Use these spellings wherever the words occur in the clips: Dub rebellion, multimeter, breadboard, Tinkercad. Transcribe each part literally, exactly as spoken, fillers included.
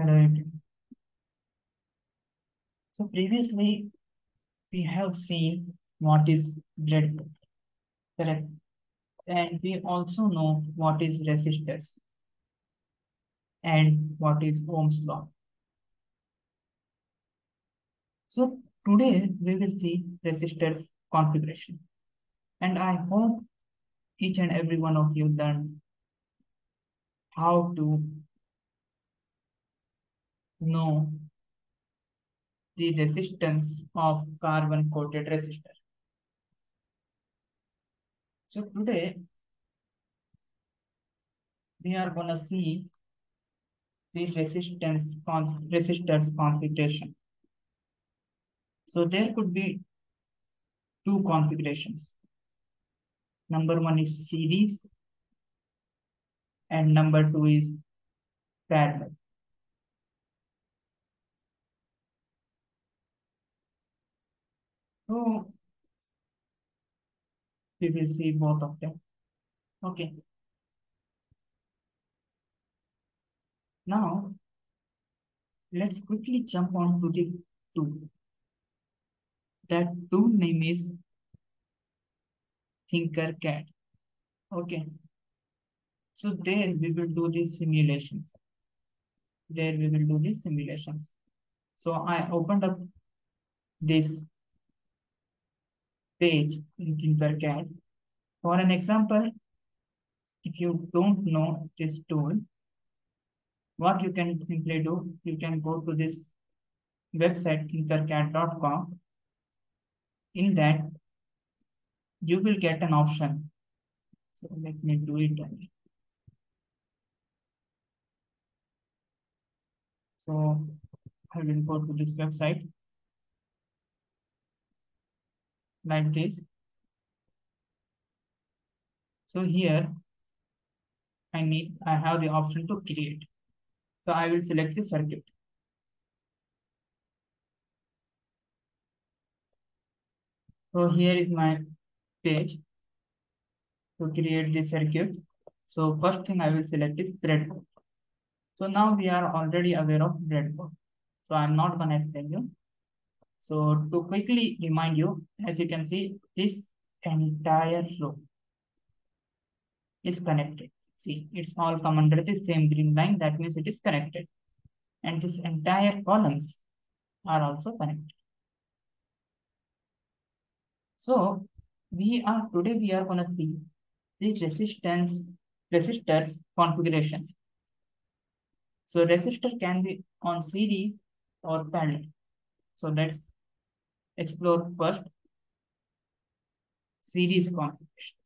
Right. So previously we have seen what is breadboard, correct? And we also know what is resistors and what is Ohm's law. So today we will see resistors configuration. And I hope each and every one of you learned how to know the resistance of carbon coated resistor. So today we are going to see the resistance con resistors configuration. So there could be two configurations. Number one is series and number two is parallel. So we will see both of them. Okay. Now let's quickly jump on to the tool. That tool name is Tinkercad. Okay. So there we will do the simulations. There we will do the simulations. So I opened up this page in Tinkercad. For an example, if you don't know this tool, what you can simply do, you can go to this website tinkercad dot com. In that, you will get an option. So let me do it only. So I will go to this website. Like this. So here I need, I have the option to create. So I will select the circuit. So here is my page to create the circuit. So first thing I will select is breadboard. So now we are already aware of breadboard. So I'm not gonna explain you. So to quickly remind you, as you can see, this entire row is connected. See, it's all come under the same green line. That means it is connected. And this entire columns are also connected. So we are, today we are going to see the resistance, resistors configurations. So resistor can be on series or parallel. So let's explore first series configuration.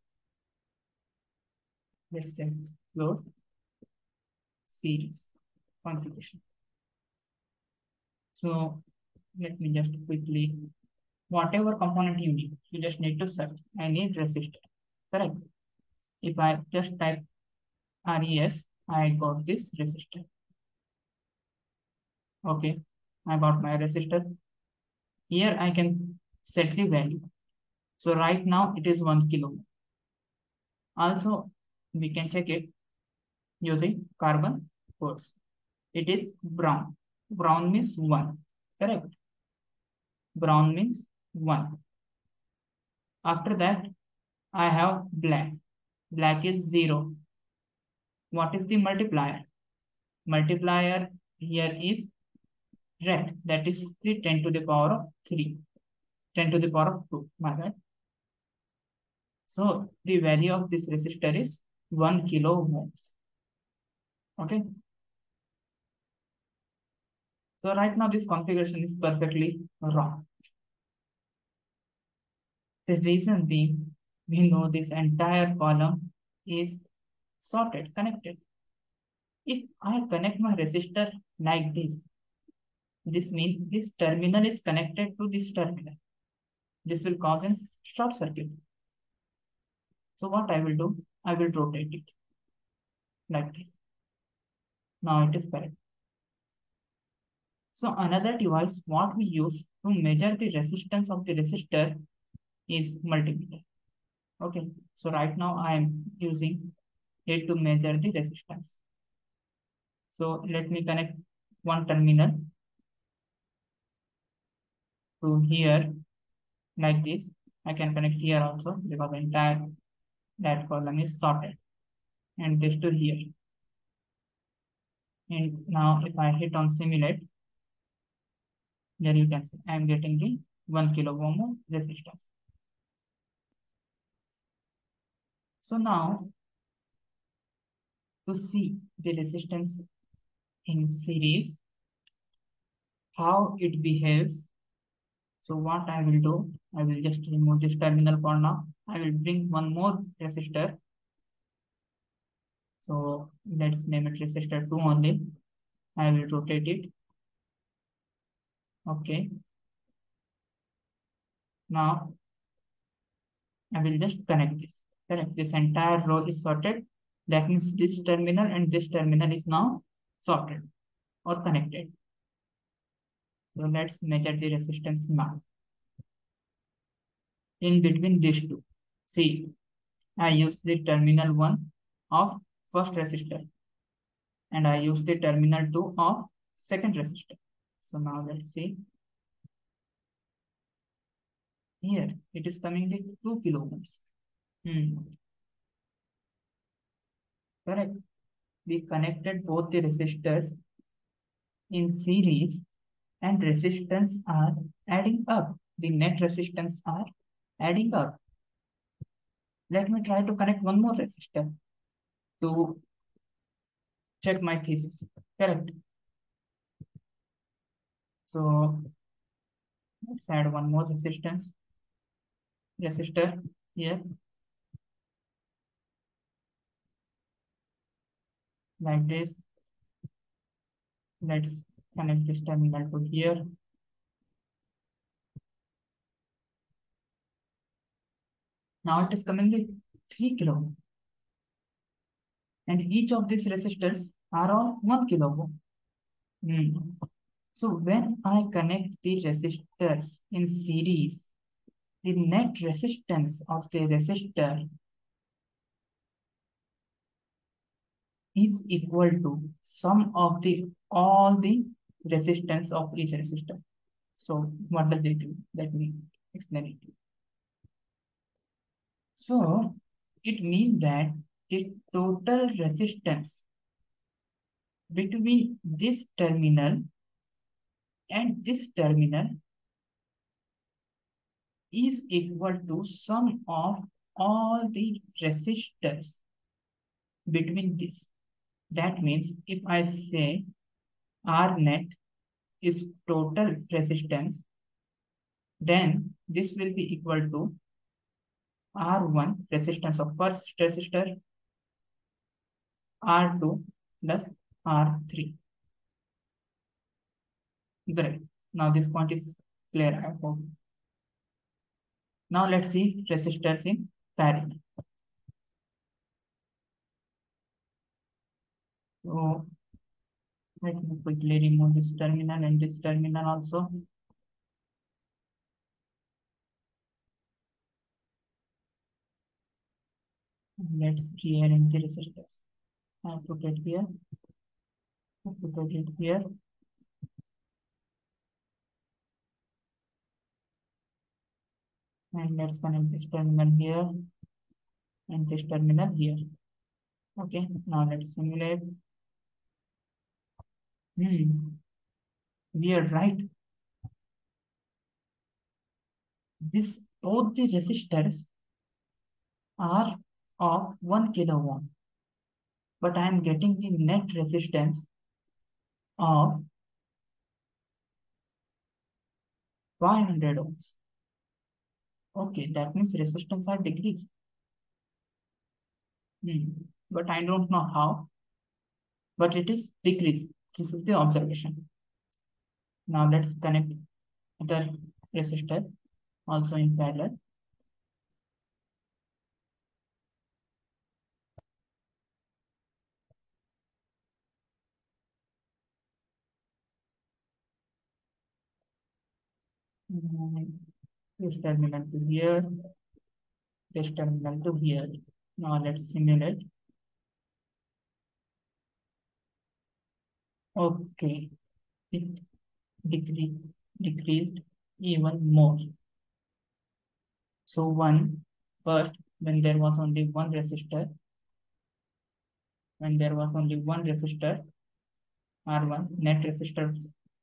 Let's explore series configuration. So let me just quickly, whatever component you need, you just need to search. I need resistor, correct? If I just type res, I got this resistor. Okay, I got my resistor. Here I can set the value. So right now it is one kilo. Also, we can check it using carbon cores. It is brown. Brown means one, correct? Brown means one. After that, I have black. Black is zero. What is the multiplier? Multiplier here is red. That is the ten to the power of three. ten to the power of two. My bad. So the value of this resistor is one kilo ohms. Okay. So right now this configuration is perfectly wrong. The reason being, we know this entire column is sorted, connected. If I connect my resistor like this, this means this terminal is connected to this terminal. This will cause a short circuit. So what I will do, I will rotate it like this. Now it is correct. So another device what we use to measure the resistance of the resistor is multimeter. Okay, so right now I am using it to measure the resistance. So let me connect one terminal to here like this. I can connect here also because the entire that column is sorted, and this to here. And now if I hit on simulate, there you can see I am getting the one kilo ohm of resistance. So now to see the resistance in series, how it behaves. So what I will do, I will just remove this terminal for now. I will bring one more resistor. So let's name it resistor two only. I will rotate it. Okay. Now I will just connect this. Correct. This entire row is sorted. That means this terminal and this terminal is now sorted or connected. So let's measure the resistance now. In between these two. See, I use the terminal one of first resistor. And I use the terminal two of second resistor. So now let's see. Here, it is coming with two kilo ohms. Hmm. Correct. We connected both the resistors in series, and resistance are adding up. The net resistance are adding up. Let me try to connect one more resistor to check my thesis. Correct. So let's add one more resistance. Resistor here. Like this. Let's connect this terminal to here. Now it is coming with three kilo ohm. And each of these resistors are all one kilo ohm. Mm. So when I connect the resistors in series, the net resistance of the resistor is equal to sum of the all the resistance of each resistor. So what does it do? Let me explain it to you. So it means that the total resistance between this terminal and this terminal is equal to sum of all the resistors between this. That means if I say R net is total resistance, then this will be equal to R one resistance of first resistor, R two plus R three. Great. Now this point is clear, I hope. Now let's see resistors in parallel. So let me quickly remove this terminal and this terminal also. Let's rearrange the resistors. I'll put it here. I'll put it here. And let's connect this terminal here and this terminal here. Okay, now let's simulate. Hmm. Weird, right? This both the resistors are of one kilo ohm, but I am getting the net resistance of five hundred ohms. Okay, that means resistance are decreased. Hmm. But I don't know how. But it is decreasing. This is the observation. Now let's connect other resistor also in parallel. This terminal to here, this terminal to here. Now let's simulate. Okay, it decrease, decreased even more. So one, first, when there was only one resistor, when there was only one resistor, R one, net resistor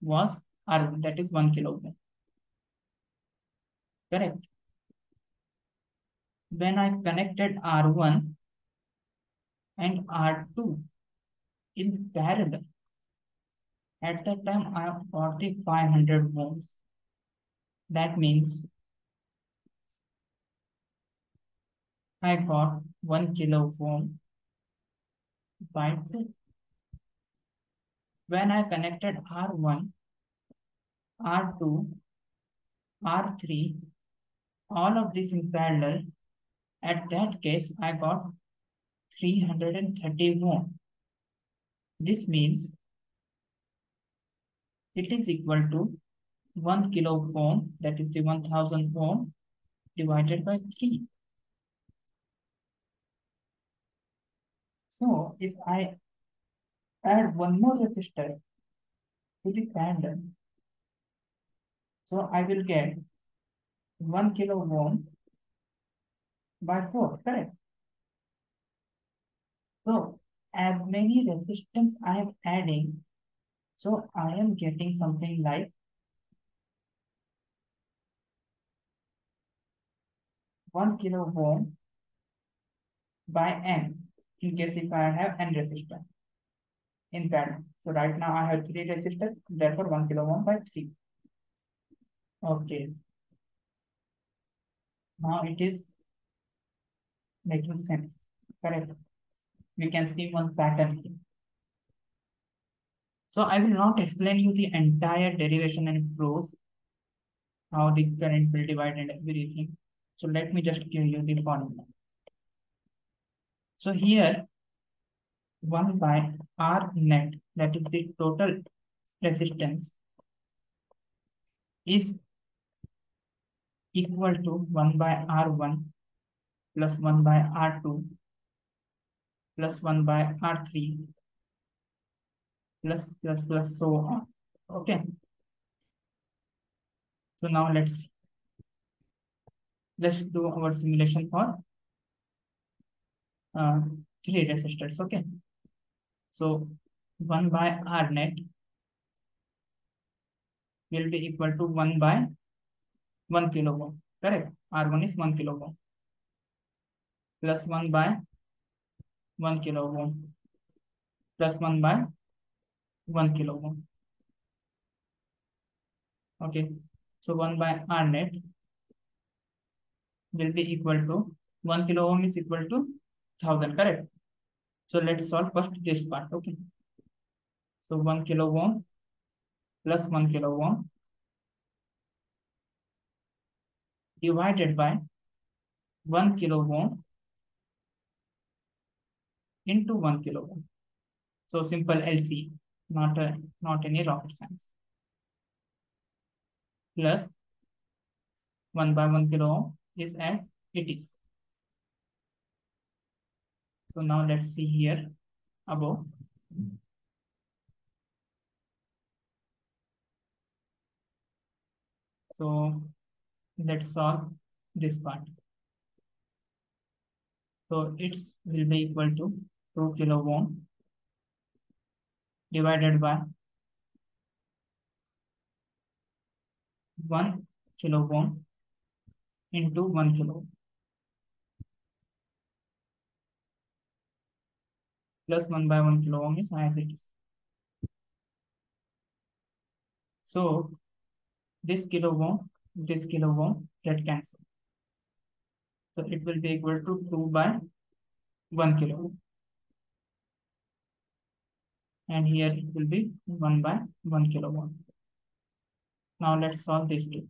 was R one, that is one kilo ohm. Correct. When I connected R one and R two in parallel, at that time I have forty-five hundred ohms. That means I got one kilo ohm by two. When I connected R one, R two, R three, all of this in parallel, at that case, I got three hundred thirty ohm. This means it is equal to one kilo ohm, that is the one thousand ohm, divided by three. So if I add one more resistor to the parallel, so I will get one kilo ohm by four, correct? So as many resistance I am adding, so I am getting something like one kilo ohm by n, in case if I have n resistors in parallel. So right now I have three resistors, therefore one kilo ohm by three. Okay. Now it is making sense, correct? We can see one pattern here. So I will not explain you the entire derivation and proof, how the current will divide and everything. So let me just give you the formula. So here, one by R net, that is the total resistance, is equal to one by R one plus one by R two plus one by R three plus plus plus so on. Okay. So now let's let's do our simulation for uh, three resistors. Okay. So one by R net will be equal to one by one kilo ohm. Correct. R one is one kilo ohm plus one by one kilo ohm plus one by one kilo ohm. Okay. So one by R net will be equal to one kilo ohm is equal to thousand. Correct. So let's solve first this part. Okay. So one kilo ohm plus one kilo ohm divided by one kilo ohm into one kilo ohm. So simple L C M, not a, not any rocket science. Plus one by one kilo ohm is as it is. So now let's see here above. So let's solve this part. So it will be equal to two kilo ohm divided by one kilo ohm into one kilo ohm plus one by one kilo ohm is as it is. So this kilo ohm, this kilo ohm get cancelled. So it will be equal to two by one kilo ohm. And here it will be one by one kilo ohm. Now let's solve this two.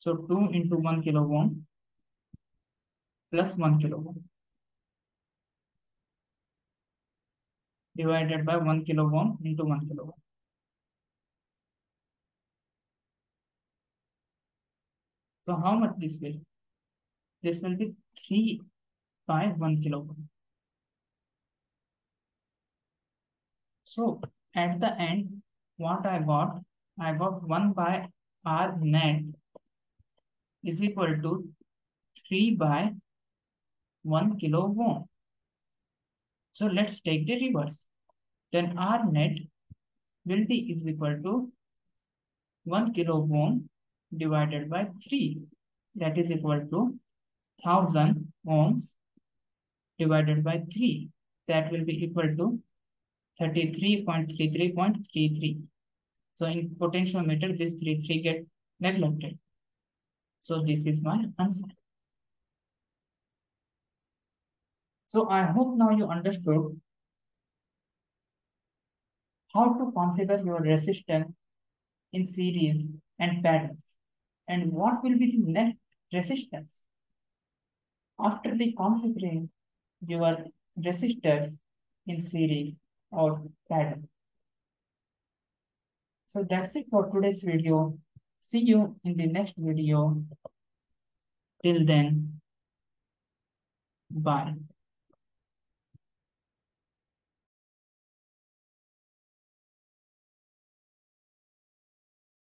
So two into one kilo ohm plus one kilo ohm divided by one kilo ohm into one kilo ohm. So how much this will? This will be three by one kilo ohm. So at the end, what I got? I got one by R net is equal to three by one kilo ohm. So let's take the reverse. Then R net will be is equal to one kilo ohm divided by three. That is equal to one thousand ohms divided by three. That will be equal to thirty-three point three three point three three. So in potentiometer, this thirty-three get neglected. So this is my answer. So I hope now you understood how to configure your resistance in series and patterns, and what will be the net resistance. After the configuring your resistors in series or pattern. So that's it for today's video. See you in the next video. Till then, bye.